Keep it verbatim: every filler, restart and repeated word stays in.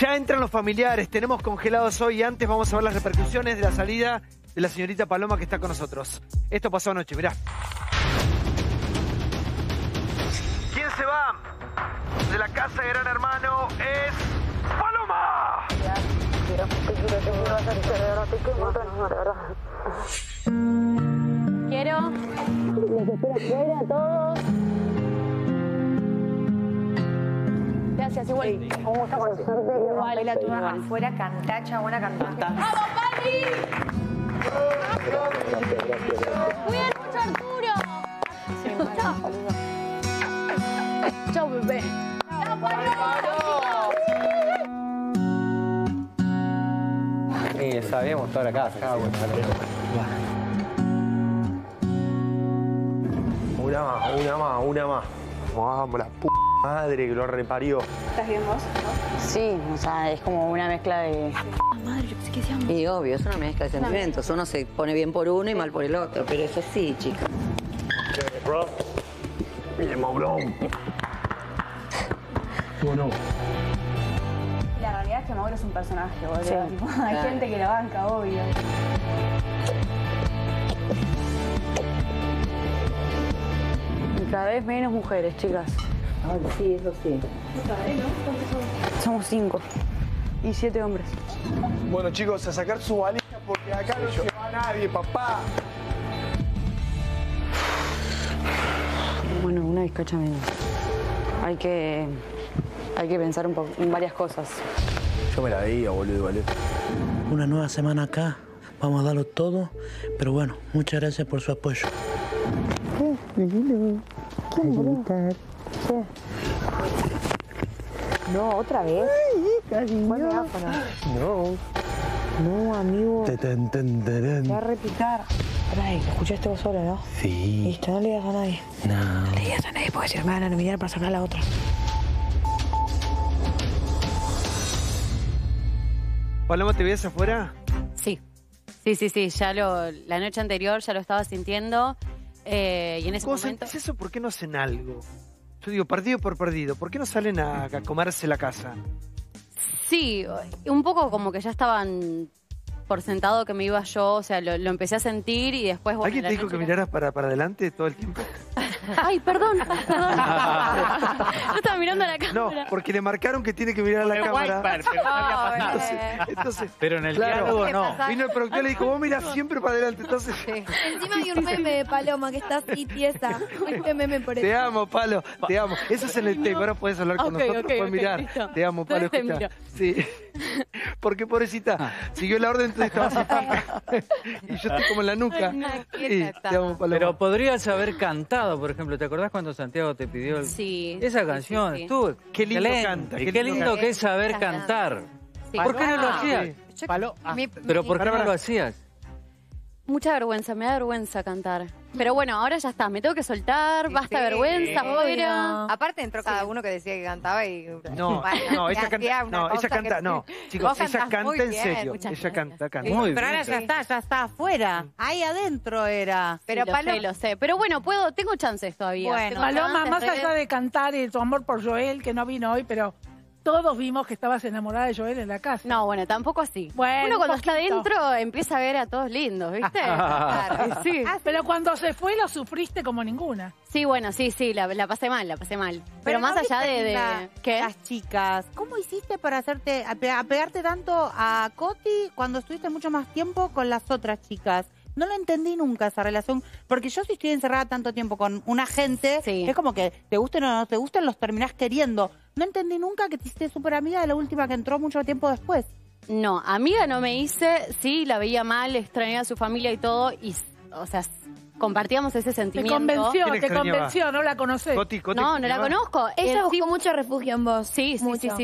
Ya entran los familiares, tenemos congelados hoy. Antes vamos a ver las repercusiones de la salida de la señorita Paloma, que está con nosotros. Esto pasó anoche, mirá. ¿Quién se va de la casa de Gran Hermano? Es Paloma. Quiero. Les espero afuera a todos. Gracias, igual. Sí, vamos a conocerte. Baila tú afuera, cantá, chabona, cantá. ¡Vamos, papi! ¡Cuiden mucho a Arturo! ¡Chao! ¡Chao, bebé! ¡Chao, Paloma! Sí, sabíamos toda la casa. Cada uno. Una más, una más, una más. Vamos, la p***. Madre que lo reparió. ¿Estás bien vos? Sí, o sea, es como una mezcla de... La p madre, yo pensé que decíamos. Y obvio, es una mezcla de sentimientos. Uno se pone bien por uno y mal por el otro, pero eso sí, chica. Bien, Mauro. Bueno. La realidad es que Mauro es un personaje, boludo. Sí, hay claro. Gente que la banca, obvio. Cada vez menos mujeres, chicas. Sí, eso sí. Somos cinco y siete hombres. Bueno, chicos, a sacar su valija porque acá no se va nadie, papá. Bueno, una bizcocha menos. Hay que, hay que pensar un poco en varias cosas. Yo me la veía, boludo, boludo. Una nueva semana acá. Vamos a darlo todo. Pero bueno, muchas gracias por su apoyo. ¿Qué? ¿Qué? ¿Qué? No, otra vez. Ay, no, no, amigo. Te va a repicar. Pará, escuchaste vos sola, ¿no? Sí. Listo, no le digas a nadie. No. No le digas a nadie porque se me van a nominar para sacar a la otra. Paloma, ¿te veías afuera? Sí. Sí, sí, sí. Ya lo, la noche anterior ya lo estaba sintiendo. Eh, y en ese ¿Cómo momento... sentís eso? ¿Por qué no hacen algo? Yo digo, partido por perdido, ¿por qué no salen a, a comerse la casa? Sí, un poco como que ya estaban por sentado que me iba yo, o sea, lo, lo empecé a sentir y después... Bueno, ¿alguien te dijo que miraras para, para adelante todo el tiempo? Ay, perdón, perdón. No estaba mirando a la cámara. No, porque le marcaron que tiene que mirar a la cámara. Wiper, pero, no entonces, entonces, pero en el diálogo claro, no. Vino el productor y le dijo, vos mirás siempre para adelante. Entonces... Sí. Encima hay un meme de Paloma que está así tiesa. Este meme por eso. Te amo, Palo, te amo. Eso es en el tema, ahora podés hablar con okay, nosotros, okay, podés okay, mirar. Listo. Te amo, Palo, escuchá. Sí. Porque pobrecita, ah. siguió la orden, entonces estaba así. Y yo estoy como en la nuca. Ay, y, te amo, Paloma. Pero podrías haber cantado, por ejemplo. ¿Te acordás cuando Santiago te pidió el... sí, esa canción? Sí, sí. Tú, qué lindo talento, canta. Qué, qué lindo que es saber cantar. Sí. ¿Por qué no lo hacías? Yo, Palo, ah. mi, ¿Pero mi, por qué para, para. no lo hacías? Mucha vergüenza, me da vergüenza cantar. Pero bueno, ahora ya está, me tengo que soltar, basta sí, vergüenza, fuera. Aparte entró cada uno que decía que cantaba y... No, no, ella canta, no, ella canta, que... no. Chicos, ella canta en serio, ella gracias. canta, canta. Muy bien. Pero ahora ya está, ya está afuera, ahí adentro era. Pero sí, Paloma... Sí, lo sé, pero bueno, puedo, tengo chances todavía. Bueno, Paloma, más allá de cantar y de tu amor por Joel, que no vino hoy, pero... Todos vimos que estabas enamorada de Joel en la casa. No, bueno, tampoco así. Bueno, Uno cuando poquito. está adentro empieza a ver a todos lindos, ¿viste? Claro, sí. Pero cuando se fue lo sufriste como ninguna. Sí, bueno, sí, sí, la, la pasé mal, la pasé mal. Pero, Pero más no allá de, de... ¿Qué? Las chicas. ¿Cómo hiciste para hacerte apegarte tanto a Coti cuando estuviste mucho más tiempo con las otras chicas? No lo entendí nunca esa relación, porque yo si estoy encerrada tanto tiempo con una gente, sí. es como que te gusten o no te gusten, los terminás queriendo. No entendí nunca que te hiciste súper amiga de la última que entró mucho tiempo después. No, amiga no me hice, sí, la veía mal, extrañaba a su familia y todo, y, o sea, compartíamos ese sentimiento. Te convenció, te extrañaba? convenció, no la conocés. Coti, Coti, no, no la conozco. Ella buscó mucho refugio en vos. Sí, sí, mucho. sí, sí.